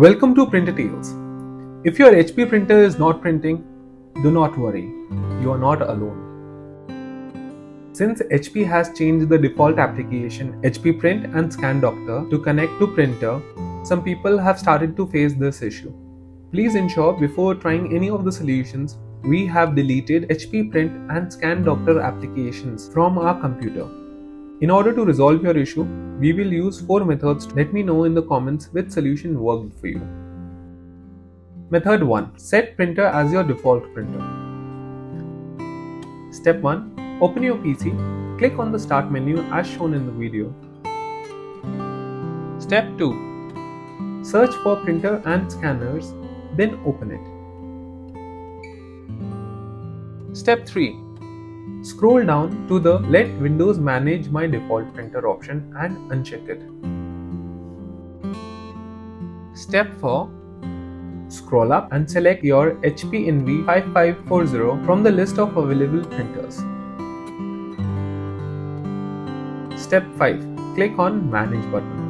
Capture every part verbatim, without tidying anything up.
Welcome to Printer Tales. If your H P printer is not printing, do not worry, you are not alone. Since H P has changed the default application H P Print and Scan Doctor to connect to printer, some people have started to face this issue. Please ensure before trying any of the solutions, we have deleted H P Print and Scan Doctor applications from our computer. In order to resolve your issue, we will use four methods. Let me know in the comments which solution worked for you. Method one. Set printer as your default printer. Step one. Open your P C. Click on the Start menu as shown in the video. Step two. Search for printer and scanners, then open it. Step three. Scroll down to the Let Windows Manage My Default Printer option and uncheck it. Step four. Scroll up and select your H P Envy five five four zero from the list of available printers. Step five. Click on Manage button.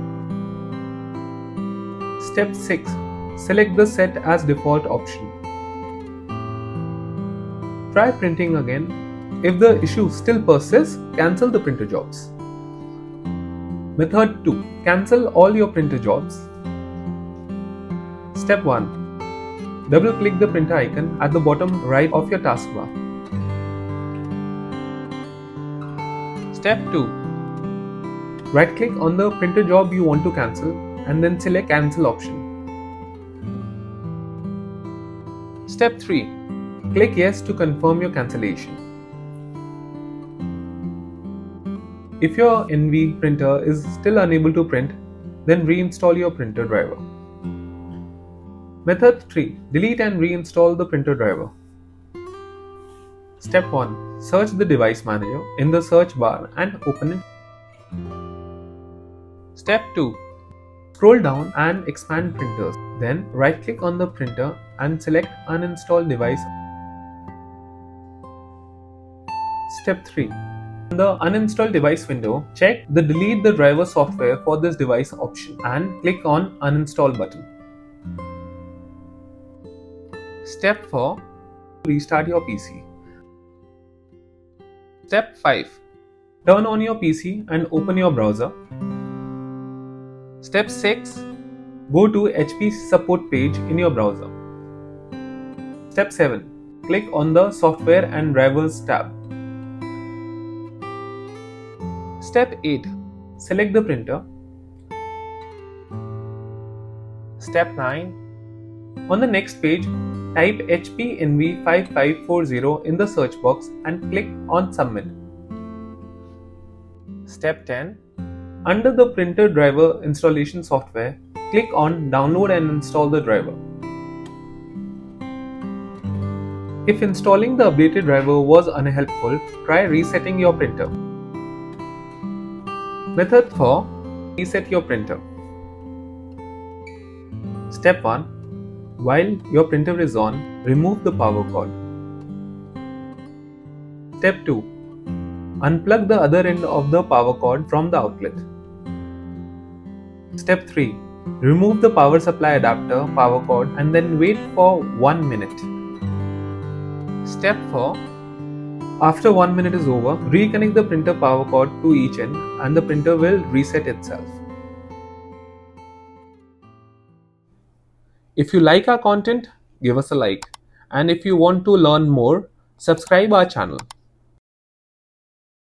Step six. Select the Set as Default option. Try printing again. If the issue still persists, cancel the printer jobs. Method two. Cancel all your printer jobs. Step one. Double click the printer icon at the bottom right of your taskbar. Step two. Right click on the printer job you want to cancel and then select Cancel option. Step three. Click Yes to confirm your cancellation. If your Envy printer is still unable to print, then reinstall your printer driver. Method three. Delete and reinstall the printer driver. Step one. Search the device manager in the search bar and open it. Step two. Scroll down and expand printers. Then right click on the printer and select Uninstall device. Step three. In the Uninstall device window, check the Delete the driver software for this device option and click on Uninstall button. Step four. Restart your P C. Step five. Turn on your P C and open your browser. Step six. Go to H P support page in your browser. Step seven. Click on the Software and Drivers tab. Step eight. Select the printer. Step nine. On the next page, type H P Envy five five four zero in the search box and click on Submit. Step ten. Under the printer driver installation software, click on Download and install the driver. If installing the updated driver was unhelpful, try resetting your printer. Method four. Reset your printer. Step one. While your printer is on, remove the power cord. Step two. Unplug the other end of the power cord from the outlet. Step three. Remove the power supply adapter power cord and then wait for one minute. Step four. After one minute is over, reconnect the printer power cord to each end and the printer will reset itself. If you like our content, give us a like, and if you want to learn more, subscribe our channel.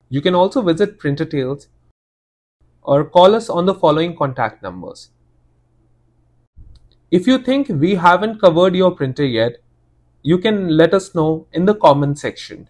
You can also visit Printer Tales or call us on the following contact numbers. If you think we haven't covered your printer yet, you can let us know in the comment section.